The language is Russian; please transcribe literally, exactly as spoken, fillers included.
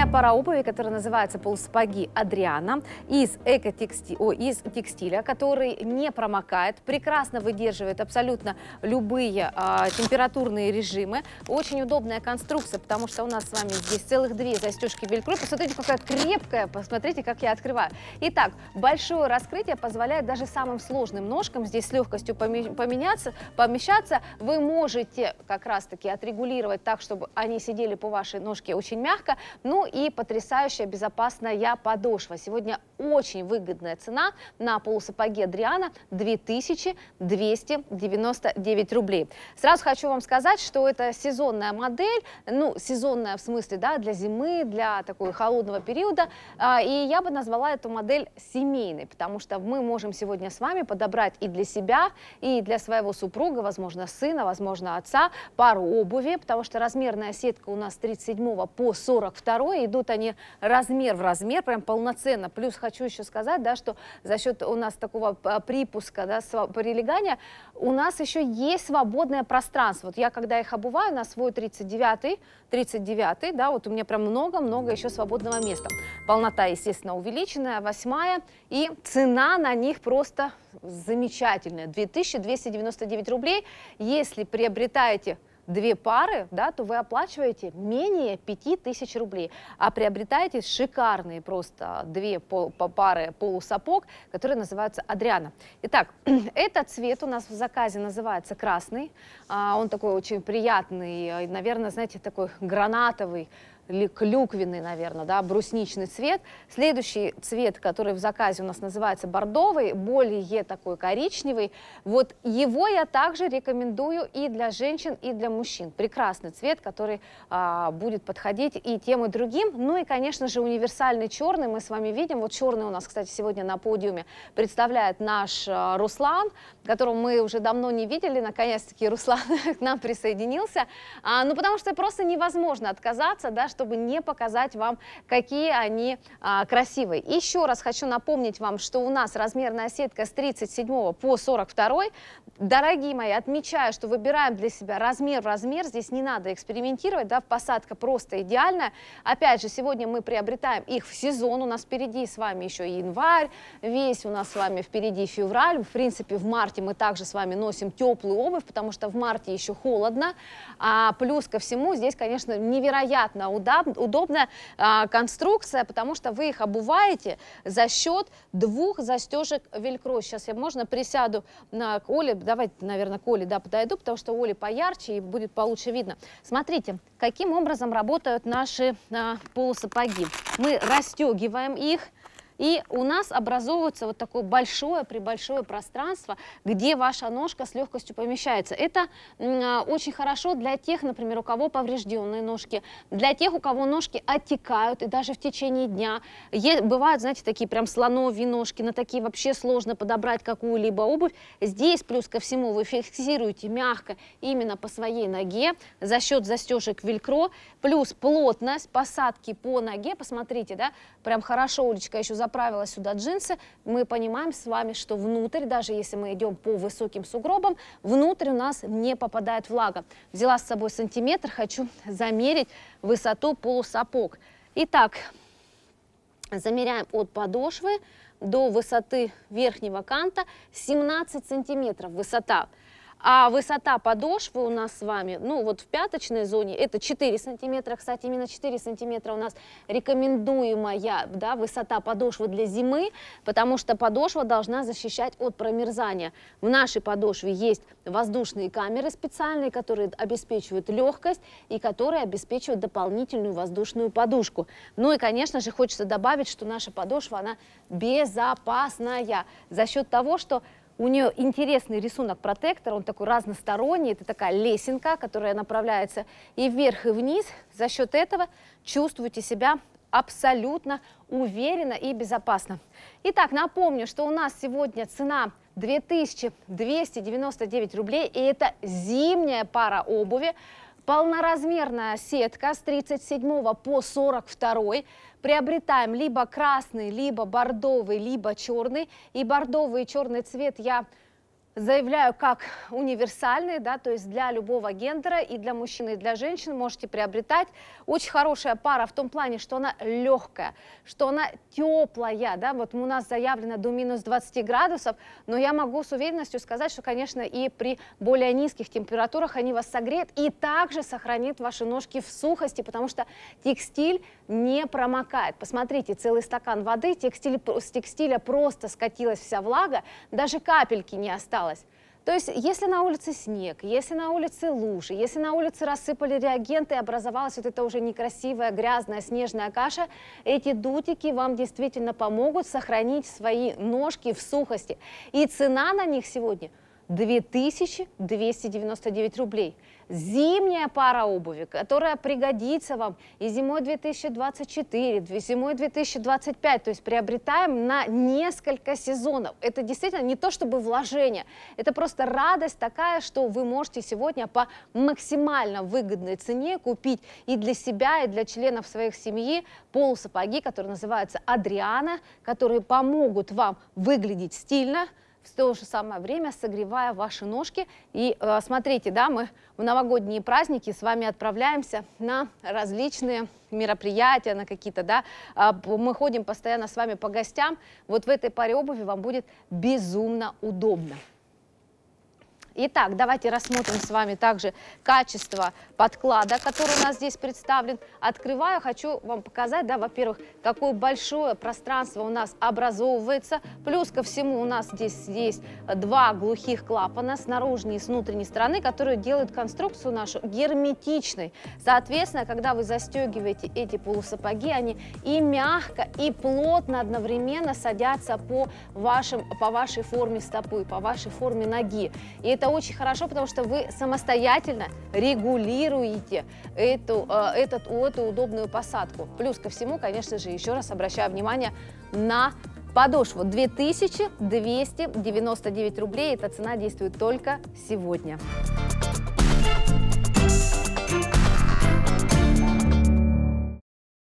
Специальная пара обуви, которая называется полусапоги Адриана, из эко-текстиля, о, из текстиля, который не промокает, прекрасно выдерживает абсолютно любые а, температурные режимы. Очень удобная конструкция, потому что у нас с вами здесь целых две застежки велькро. Посмотрите, какая крепкая, посмотрите, как я открываю. Итак, большое раскрытие позволяет даже самым сложным ножкам здесь с легкостью поменяться, помещаться. Вы можете как раз-таки отрегулировать так, чтобы они сидели по вашей ножке очень мягко. Ну и потрясающая безопасная подошва. Сегодня очень выгодная цена на полусапоги Адриана — две тысячи двести девяносто девять рублей. Сразу хочу вам сказать, что это сезонная модель, ну, сезонная в смысле, да, для зимы, для такого холодного периода. И я бы назвала эту модель семейной, потому что мы можем сегодня с вами подобрать и для себя, и для своего супруга, возможно, сына, возможно, отца, пару обуви, потому что размерная сетка у нас с тридцать седьмого по сорок второй, идут они размер в размер, прям полноценно. Плюс хочу еще сказать, да, что за счет у нас такого припуска, да, прилегания, у нас еще есть свободное пространство. Вот я, когда их обуваю, на свой тридцать девятый, тридцать девятый, да, вот у меня прям много-много еще свободного места. Полнота, естественно, увеличенная, восьмая, и цена на них просто замечательная. две тысячи двести девяносто девять рублей. Если приобретаете две пары, да, то вы оплачиваете менее пяти тысяч рублей, а приобретаете шикарные просто две пол, пары полусапог, которые называются Адриана. Итак, этот цвет у нас в заказе называется красный, а, он такой очень приятный, наверное, знаете, такой гранатовый, клюквенный, наверное, да, брусничный цвет. Следующий цвет, который в заказе у нас называется бордовый, более такой коричневый. Вот его я также рекомендую и для женщин, и для мужчин. Прекрасный цвет, который а, будет подходить и тем, и другим. Ну и, конечно же, универсальный черный. Мы с вами видим, вот черный у нас, кстати, сегодня на подиуме представляет наш а, Руслан, которого мы уже давно не видели. Наконец-таки Руслан к нам присоединился. А, ну, потому что просто невозможно отказаться, да, что чтобы не показать вам, какие они а, красивые. Еще раз хочу напомнить вам, что у нас размерная сетка с тридцать седьмого по сорок второй. Дорогие мои, отмечаю, что выбираем для себя размер в размер. Здесь не надо экспериментировать, да, посадка просто идеальная. Опять же, сегодня мы приобретаем их в сезон. У нас впереди с вами еще и январь, весь у нас с вами впереди февраль. В принципе, в марте мы также с вами носим теплую обувь, потому что в марте еще холодно. А плюс ко всему, здесь, конечно, невероятно удобно. Удобная а, конструкция, потому что вы их обуваете за счет двух застежек велькро. Сейчас я, можно, присяду на, к Оле, давайте, наверное, к Оле, да, подойду, потому что Оле поярче и будет получше видно. Смотрите, каким образом работают наши а, полусапоги. Мы расстегиваем их, и у нас образовывается вот такое большое-пребольшое пространство, где ваша ножка с легкостью помещается. Это очень хорошо для тех, например, у кого поврежденные ножки, для тех, у кого ножки оттекают, и даже в течение дня. Е- бывают, знаете, такие прям слоновьи ножки, на такие вообще сложно подобрать какую-либо обувь. Здесь, плюс ко всему, вы фиксируете мягко именно по своей ноге за счет застежек велькро, плюс плотность посадки по ноге. Посмотрите, да, прям хорошо Олечка еще запомнила, правила сюда джинсы, мы понимаем с вами, что внутрь, даже если мы идем по высоким сугробам, внутрь у нас не попадает влага. Взяла с собой сантиметр, хочу замерить высоту полусапог. Итак, замеряем от подошвы до высоты верхнего канта, семнадцать сантиметров высота. А высота подошвы у нас с вами, ну вот в пяточной зоне, это четыре сантиметра, кстати, именно четыре сантиметра у нас рекомендуемая, да, высота подошвы для зимы, потому что подошва должна защищать от промерзания. В нашей подошве есть воздушные камеры специальные, которые обеспечивают легкость и которые обеспечивают дополнительную воздушную подушку. Ну и, конечно же, хочется добавить, что наша подошва, она безопасная за счет того, что у нее интересный рисунок протектора, он такой разносторонний, это такая лесенка, которая направляется и вверх, и вниз. За счет этого чувствуйте себя абсолютно уверенно и безопасно. Итак, напомню, что у нас сегодня цена две тысячи двести девяносто девять рублей, и это зимняя пара обуви. Полноразмерная сетка с тридцать седьмого по сорок второй. Приобретаем либо красный, либо бордовый, либо черный. И бордовый и черный цвет я Заявляю, как универсальные, да, то есть для любого гендера, и для мужчин, и для женщин можете приобретать. Очень хорошая пара в том плане, что она легкая, что она теплая, да, вот у нас заявлено до минус двадцати градусов, но я могу с уверенностью сказать, что, конечно, и при более низких температурах они вас согреют и также сохранит ваши ножки в сухости, потому что текстиль не промокает. Посмотрите, целый стакан воды, текстиль, с текстиля просто скатилась вся влага, даже капельки не осталось. То есть, если на улице снег, если на улице лужи, если на улице рассыпали реагенты и образовалась вот эта уже некрасивая, грязная, снежная каша, эти дутики вам действительно помогут сохранить свои ножки в сухости. И цена на них сегодня две тысячи двести девяносто девять рублей. Зимняя пара обуви, которая пригодится вам и зимой две тысячи двадцать четыре, и зимой две тысячи двадцать пять, то есть приобретаем на несколько сезонов. Это действительно не то чтобы вложение, это просто радость такая, что вы можете сегодня по максимально выгодной цене купить и для себя, и для членов своих семьи полусапоги, которые называются Адриана, которые помогут вам выглядеть стильно, в то же самое время согревая ваши ножки. И э, смотрите, да, мы в новогодние праздники с вами отправляемся на различные мероприятия, на какие-то, да, э, мы ходим постоянно с вами по гостям. Вот в этой паре обуви вам будет безумно удобно. Итак, давайте рассмотрим с вами также качество подклада, который у нас здесь представлен. Открываю, хочу вам показать, да, во-первых, какое большое пространство у нас образовывается. Плюс ко всему у нас здесь есть два глухих клапана с наружной и с внутренней стороны, которые делают конструкцию нашу герметичной. Соответственно, когда вы застегиваете эти полусапоги, они и мягко, и плотно одновременно садятся по, вашим, по вашей форме стопы, по вашей форме ноги. И это очень хорошо, потому что вы самостоятельно регулируете эту, этот, эту удобную посадку. Плюс ко всему, конечно же, еще раз обращаю внимание на подошву. две тысячи двести девяносто девять рублей. Эта цена действует только сегодня.